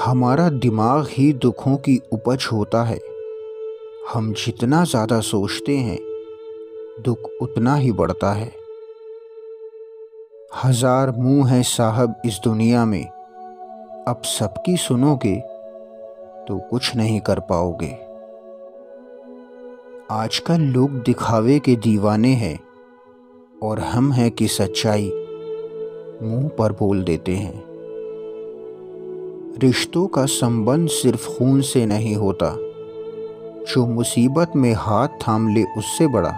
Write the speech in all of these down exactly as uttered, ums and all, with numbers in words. हमारा दिमाग ही दुखों की उपज होता है। हम जितना ज़्यादा सोचते हैं दुख उतना ही बढ़ता है। हज़ार मुँह है साहब इस दुनिया में, अब सबकी सुनोगे तो कुछ नहीं कर पाओगे। आजकल लोग दिखावे के दीवाने हैं और हम हैं कि सच्चाई मुंह पर बोल देते हैं। रिश्तों का संबंध सिर्फ खून से नहीं होता, जो मुसीबत में हाथ थाम ले उससे बड़ा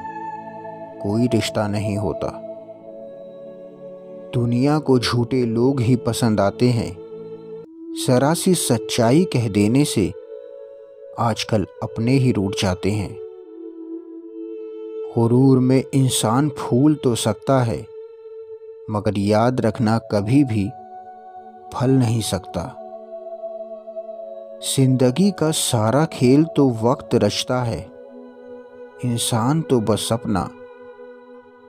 कोई रिश्ता नहीं होता। दुनिया को झूठे लोग ही पसंद आते हैं, जरा सी सच्चाई कह देने से आजकल अपने ही रूठ जाते हैं। गुरूर में इंसान फूल तो सकता है, मगर याद रखना कभी भी फल नहीं सकता। जिंदगी का सारा खेल तो वक्त रचता है, इंसान तो बस अपना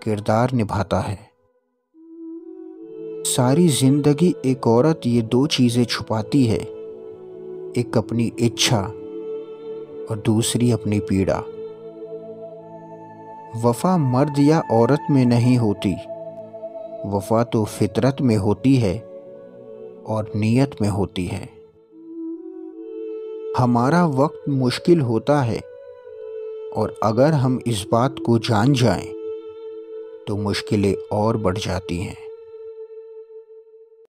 किरदार निभाता है। सारी जिंदगी एक औरत ये दो चीज़ें छुपाती है, एक अपनी इच्छा और दूसरी अपनी पीड़ा। वफा मर्द या औरत में नहीं होती, वफा तो फितरत में होती है और नीयत में होती है। हमारा वक्त मुश्किल होता है और अगर हम इस बात को जान जाएं, तो मुश्किलें और बढ़ जाती हैं।